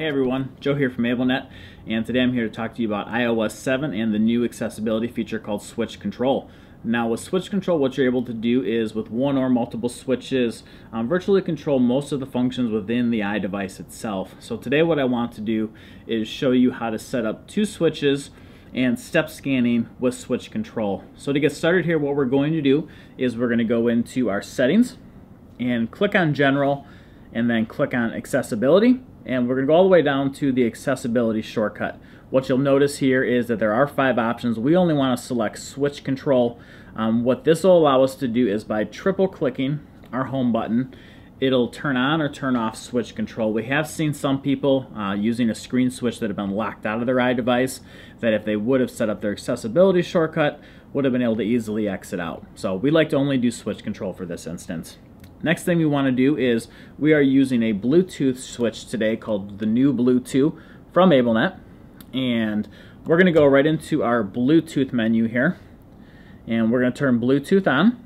Hey everyone, Joe here from AbleNet, and today I'm here to talk to you about iOS 7 and the new accessibility feature called Switch Control. Now with Switch Control, what you're able to do is with one or multiple switches, virtually control most of the functions within the iDevice itself. So today what I want to do is show you how to set up two switches and step scanning with Switch Control. So to get started here, what we're going to do is we're going to go into our settings and click on General and then click on Accessibility, and we're going to go all the way down to the accessibility shortcut. What you'll notice here is that there are 5 options. We only want to select Switch Control. What this will allow us to do is by triple clicking our home button, it'll turn on or turn off Switch Control. We have seen some people using a screen switch that have been locked out of their iDevice, that if they would have set up their accessibility shortcut, would have been able to easily exit out. So we like to only do Switch Control for this instance. Next thing we want to do is we are using a Bluetooth switch today called the new Bluetooth from AbleNet, and we're going to go right into our Bluetooth menu here, and we're going to turn Bluetooth on,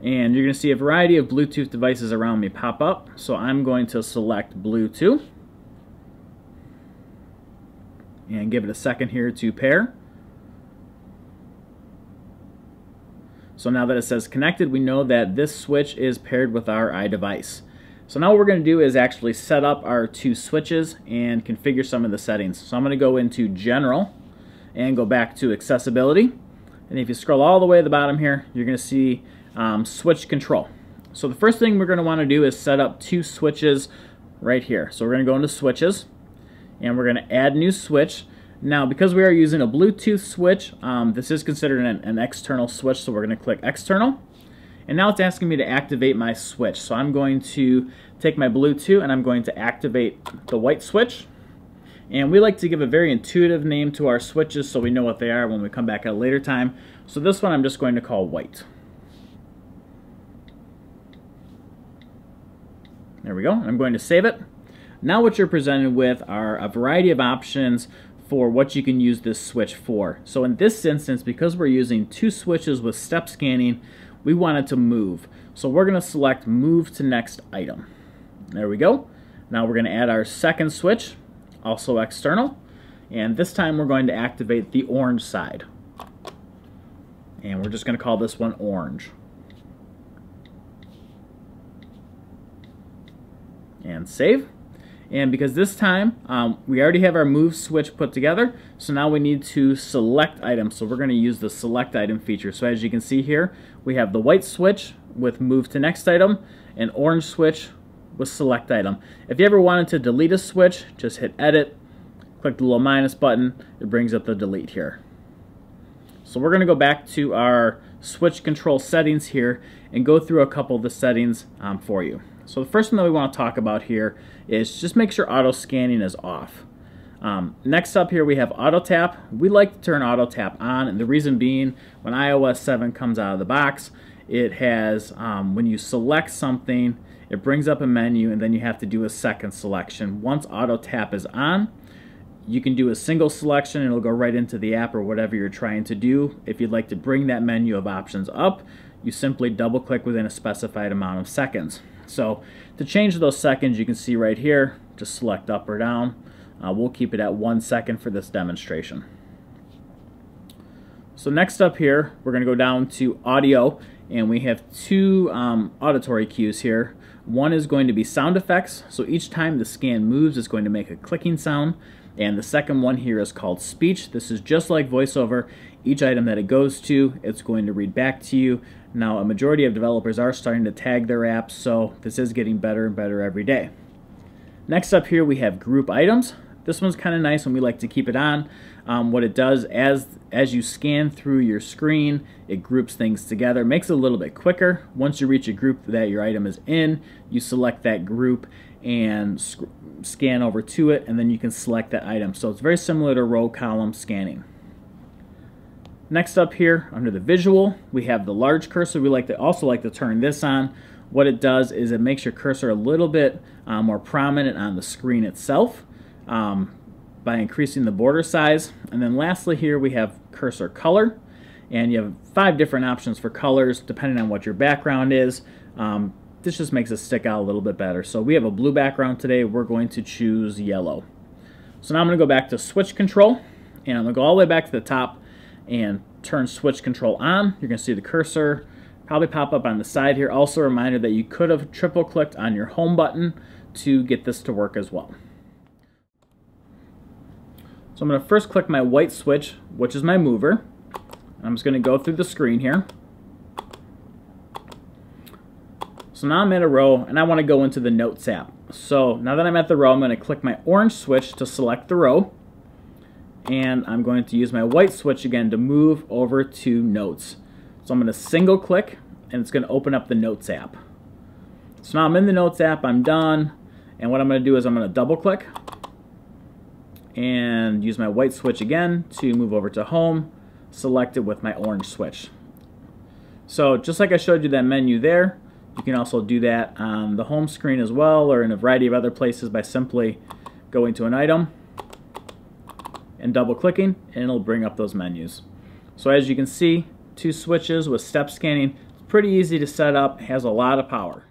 and you're going to see a variety of Bluetooth devices around me pop up. So I'm going to select Bluetooth and give it a second here to pair. So now that it says connected, we know that this switch is paired with our iDevice. So now what we're going to do is actually set up our two switches and configure some of the settings. So I'm going to go into General and go back to Accessibility. And if you scroll all the way to the bottom here, you're going to see Switch Control. So the first thing we're going to want to do is set up two switches right here. So we're going to go into Switches, and we're going to add new switch. Now, because we are using a Bluetooth switch, this is considered an external switch, so we're going to click External. And now it's asking me to activate my switch. So I'm going to take my Bluetooth and I'm going to activate the white switch. And we like to give a very intuitive name to our switches so we know what they are when we come back at a later time. So this one I'm just going to call white. There we go. I'm going to save it. Now what you're presented with are a variety of options for what you can use this switch for. So in this instance, because we're using two switches with step scanning, we wanted to move. So we're going to select Move to Next Item. There we go. Now we're going to add our second switch, also external, and this time we're going to activate the orange side. And we're just going to call this one orange. And save. And because this time we already have our move switch put together, so now we need to select items. So we're going to use the select item feature. So as you can see here, we have the white switch with move to next item and orange switch with select item. If you ever wanted to delete a switch, just hit edit, click the little minus button, it brings up the delete here. So we're going to go back to our switch control settings here and go through a couple of the settings for you. So the first one that we want to talk about here is just make sure auto scanning is off. Next up here we have auto tap. We like to turn auto tap on, and the reason being when iOS 7 comes out of the box, it has when you select something, it brings up a menu and then you have to do a second selection. Once auto tap is on, you can do a single selection and it'll go right into the app or whatever you're trying to do. If you'd like to bring that menu of options up, you simply double click within a specified amount of seconds. So to change those seconds, you can see right here, just select up or down. We'll keep it at 1 second for this demonstration. So next up here, we're going to go down to audio, and we have two auditory cues here. One is going to be sound effects, so each time the scan moves, it's going to make a clicking sound. And the second one here is called speech. This is just like VoiceOver. Each item that it goes to, it's going to read back to you. Now, a majority of developers are starting to tag their apps, so this is getting better and better every day. Next up here, we have group items. This one's kind of nice, and we like to keep it on. What it does, as you scan through your screen, it groups things together, makes it a little bit quicker. Once you reach a group that your item is in, you select that group and scan over to it, and then you can select that item. So it's very similar to row column scanning. Next up here, under the visual, we have the large cursor. We also like to turn this on. What it does is it makes your cursor a little bit more prominent on the screen itself by increasing the border size. And then lastly here, we have cursor color. And you have 5 different options for colors depending on what your background is. This just makes it stick out a little bit better. So we have a blue background today. We're going to choose yellow. So now I'm going to go back to Switch Control, and I'm going to go all the way back to the top and turn Switch Control on. You're going to see the cursor probably pop up on the side here. Also a reminder that you could have triple-clicked on your home button to get this to work as well. So I'm going to first click my white switch, which is my mover. I'm just going to go through the screen here. So now I'm in a row, and I want to go into the Notes app. So now that I'm at the row, I'm going to click my orange switch to select the row. And I'm going to use my white switch again to move over to Notes. So I'm going to single click, and it's going to open up the Notes app. So now I'm in the Notes app, I'm done. And what I'm going to do is I'm going to double click and use my white switch again to move over to Home, select it with my orange switch. So just like I showed you that menu there, you can also do that on the home screen as well, or in a variety of other places, by simply going to an item and double clicking, and it'll bring up those menus. So as you can see, two switches with step scanning. It's pretty easy to set up, has a lot of power.